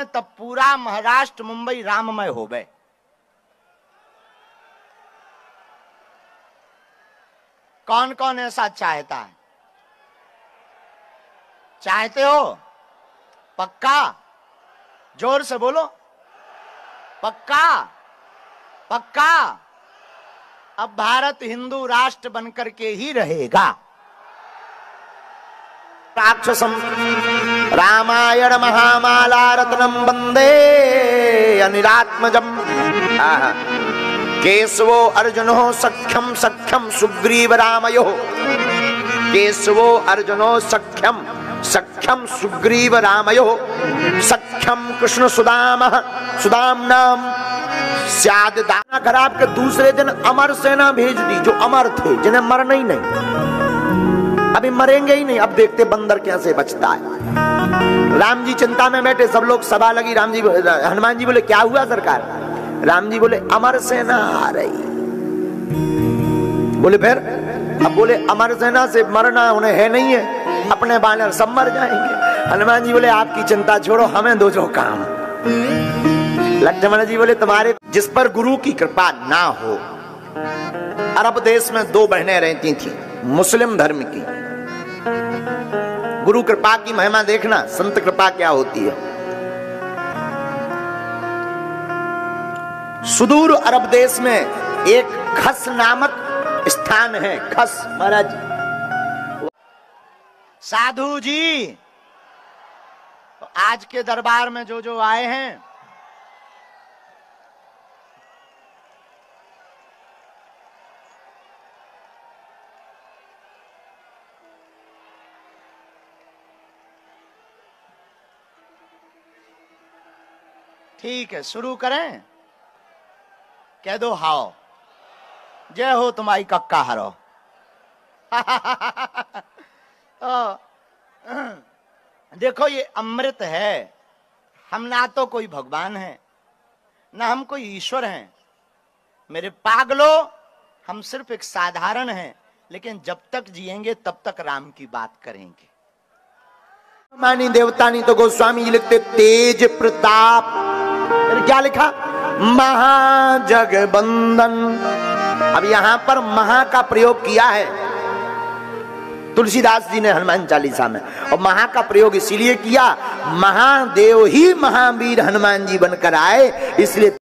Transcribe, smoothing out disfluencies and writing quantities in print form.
जाए तब पूरा महाराष्ट्र मुंबई राममय होवे। कौन कौन ऐसा चाहता है? चाहते हो? पक्का? जोर से बोलो, पक्का? पक्का? अब भारत हिंदू राष्ट्र बनकर के ही रहेगा। राक्षसम रामायण महामाला रत्नम वंदे अनिरात्मजम केशवो अर्जुनो सख्यम सख्यम सुग्रीव रामयो। केशवो अर्जुनो सख्यम सख्यम सुग्रीव रामयो सख्यम कृष्ण सुदामः सुदाम्नाम स्याद दाना। घर आपके दूसरे दिन अमर सेना भेज दी, जो अमर थे, जिन्हें मरना ही नहीं, अभी मरेंगे ही नहीं। अब देखते बंदर कैसे बचता है। राम जी चिंता में बैठे, सब लोग सभा लगी। राम जी, हनुमान जी बोले क्या हुआ सरकार? राम जी बोले अमर सेना आ रही। बोले फिर? अब बोले अमर सेना से मरना उन्हें है नहीं है, अपने बानर सब मर जाएंगे। हनुमान जी बोले आपकी चिंता छोड़ो, हमें दो जो काम। लक्ष्मण जी बोले तुम्हारे जिस पर गुरु की कृपा ना हो। अरब देश में दो बहनें रहती थी मुस्लिम धर्म की। गुरु कृपा की महिमा देखना, संत कृपा क्या होती है। सुदूर अरब देश में एक खस नामक स्थान है। खस महाराज साधु जी आज के दरबार में जो जो आए हैं, ठीक है शुरू करें? कह दो हाओ, जय हो तुम्हारी कक्का हरो। देखो ये अमृत है। हम ना तो कोई भगवान है, ना हम कोई ईश्वर हैं। मेरे पागलो, हम सिर्फ एक साधारण हैं, लेकिन जब तक जिएंगे तब तक राम की बात करेंगे। मानी देवतानी तो गोस्वामी जी लिखते तेज प्रताप, क्या लिखा? महाजगबंदन। अब यहां पर महा का प्रयोग किया है तुलसीदास जी ने हनुमान चालीसा में, और महा का प्रयोग इसलिए किया, महादेव ही महावीर हनुमान जी बनकर आए, इसलिए